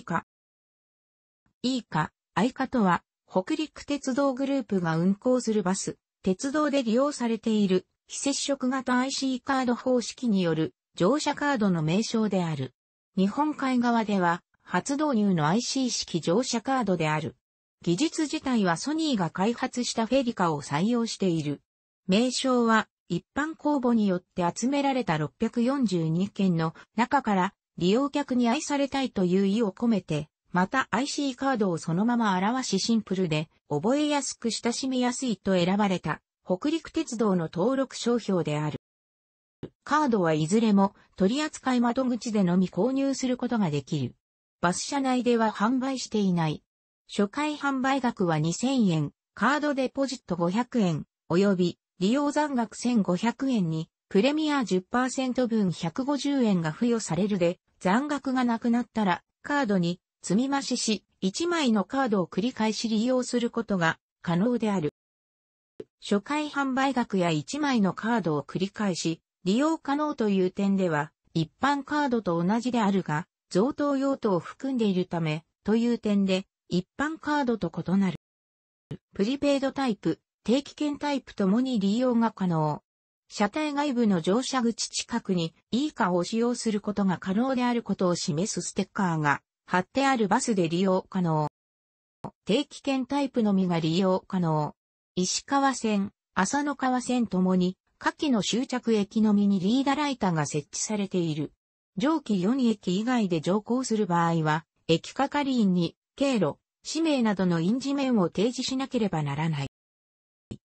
FeliCa。FeliCaとは、北陸鉄道グループが運行するバス、鉄道で利用されている、非接触型 IC カード方式による乗車カードの名称である。日本海側では、初導入の IC 式乗車カードである。技術自体はソニーが開発したFeliCaを採用している。名称は、一般公募によって集められた642件の中から利用客に愛されたいという意を込めて、また IC カードをそのまま表しシンプルで覚えやすく親しみやすいと選ばれた北陸鉄道の登録商標である。カードはいずれも取扱窓口でのみ購入することができる。バス車内では販売していない。初回販売額は2000円、カードデポジット500円、および利用残額1500円に、プレミア 10% 分150円が付与されるで、残額がなくなったら、カードに積み増しし、1枚のカードを繰り返し利用することが可能である。初回販売額や1枚のカードを繰り返し、利用可能という点では、一般カードと同じであるが、贈答用途を含んでいるため、という点で、一般カードと異なる。プリペイドタイプ、定期券タイプともに利用が可能。車体外部の乗車口近くにFeliCaを使用することが可能であることを示すステッカーが貼ってあるバスで利用可能。定期券タイプのみが利用可能。石川線、浅野川線ともに下記の終着駅のみにリーダーライターが設置されている。上記4駅以外で乗降する場合は、駅係員に経路、氏名などの印字面を提示しなければならない。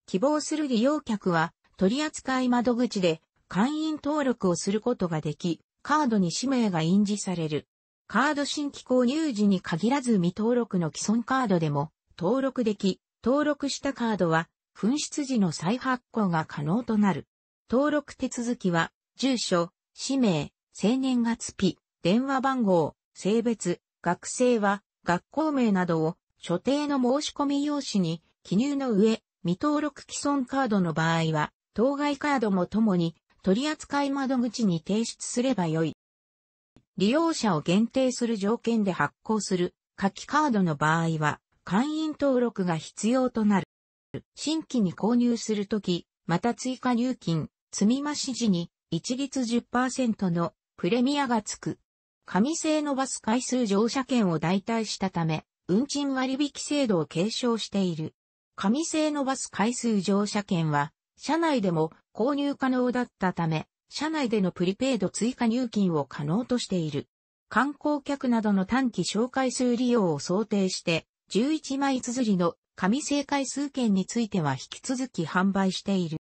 希望する利用客は取扱窓口で会員登録をすることができ、カードに氏名が印字される。カード新規購入時に限らず未登録の既存カードでも登録でき、登録したカードは紛失時の再発行が可能となる。登録手続きは、住所、氏名、生年月日、電話番号、性別、学生は、学校名などを所定の申し込み用紙に記入の上、未登録既存カードの場合は、当該カードもともに取扱窓口に提出すればよい。利用者を限定する条件で発行する夏季カードの場合は、会員登録が必要となる。新規に購入するとき、また追加入金、積み増し時に一律 10% のプレミアがつく。紙製のバス回数乗車券を代替したため、運賃割引制度を継承している。紙製のバス回数乗車券は、車内でも購入可能だったため、車内でのプリペイド追加入金を可能としている。観光客などの短期小回数利用を想定して、11枚綴りの紙製回数券については引き続き販売している。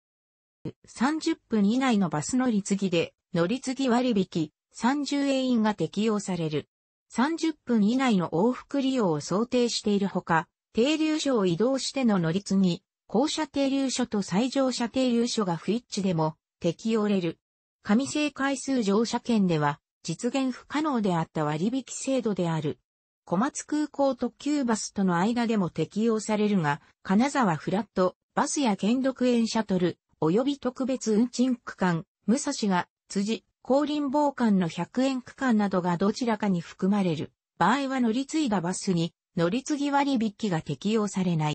30分以内のバス乗り継ぎで、乗り継ぎ割引、30円が適用される。30分以内の往復利用を想定しているほか、停留所を移動しての乗り継ぎ、降車停留所と再乗車停留所が不一致でも適用れる。紙製回数乗車券では実現不可能であった割引制度である。小松空港特急バスとの間でも適用されるが、金沢フラット、バスや兼六園シャトル、及び特別運賃区間、武蔵が、辻、高林坊間の100円区間などがどちらかに含まれる場合は乗り継いだバスに、乗り継ぎ割引が適用されない。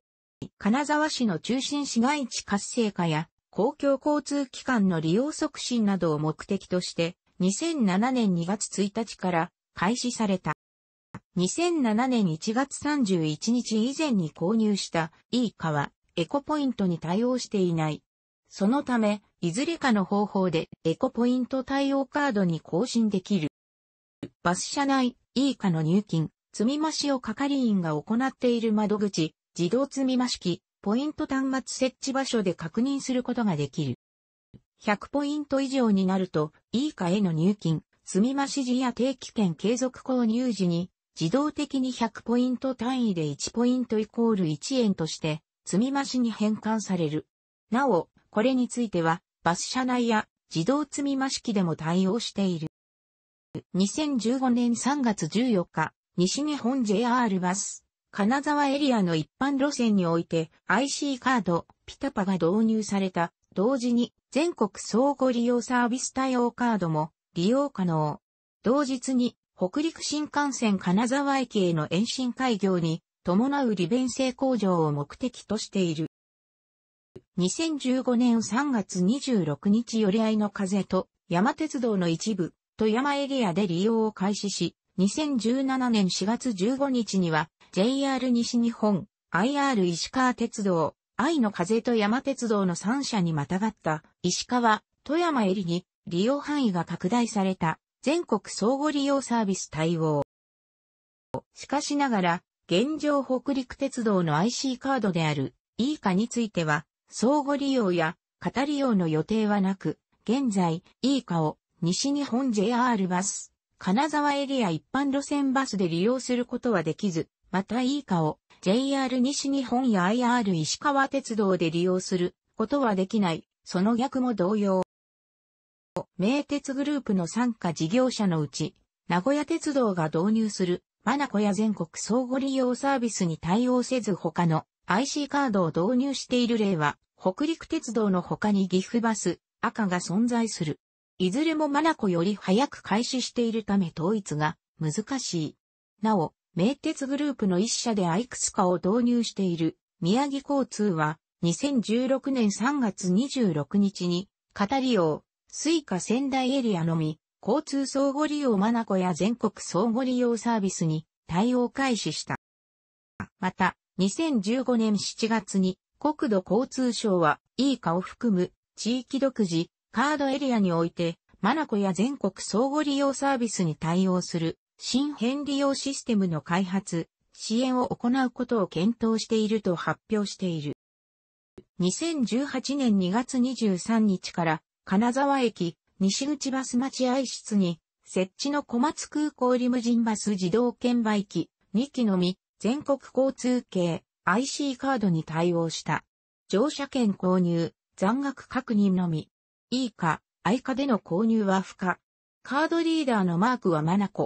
金沢市の中心市街地活性化や公共交通機関の利用促進などを目的として2007年2月1日から開始された。2007年1月31日以前に購入したFeliCaはエコポイントに対応していない。そのため、いずれかの方法でエコポイント対応カードに更新できる。バス車内FeliCaの入金。積み増しを係員が行っている窓口、自動積み増し機、ポイント端末設置場所で確認することができる。100ポイント以上になると、FeliCaへの入金、積み増し時や定期券継続購入時に、自動的に100ポイント単位で1ポイント=1円として、積み増しに変換される。なお、これについては、バス車内や自動積み増し機でも対応している。2015年3月14日、西日本 JR バス、金沢エリアの一般路線において IC カード、PiTaPaが導入された。同時に全国相互利用サービス対応カードも利用可能。同日に北陸新幹線金沢駅への延伸開業に伴う利便性向上を目的としている。2015年3月26日よりあいの風と山鉄道の一部、富山エリアで利用を開始し、2017年4月15日には JR 西日本、IR 石川鉄道、愛の風と山鉄道の3社にまたがった石川、富山エリに利用範囲が拡大された全国相互利用サービス対応。しかしながら、現状北陸鉄道の IC カードである FeliCa については、相互利用や型利用の予定はなく、現在 FeliCa を西日本 JR バス、金沢エリア一般路線バスで利用することはできず、またFeliCa を JR 西日本や IR 石川鉄道で利用することはできない、その逆も同様。名鉄グループの傘下事業者のうち、名古屋鉄道が導入するまなこや全国相互利用サービスに対応せず他の IC カードを導入している例は、北陸鉄道の他に岐阜バス、赤が存在する。いずれもまなこより早く開始しているため統一が難しい。なお、名鉄グループの一社でFeliCaを導入している宮城交通は、2016年3月26日に、型利用、FeliCa仙台エリアのみ、交通相互利用まなこや全国相互利用サービスに対応開始した。また、2015年7月に国土交通省はFeliCaを含む地域独自カードエリアにおいてまなこや全国相互利用サービスに対応する新変利用システムの開発、支援を行うことを検討していると発表している。2018年2月23日から金沢駅西口バス待合室に、設置の小松空港リムジンバス自動券売機2機のみ、全国交通系 IC カードに対応した。乗車券購入、残額確認のみ。FeliCa、FeliCaでの購入は不可。カードリーダーのマークはまなこ。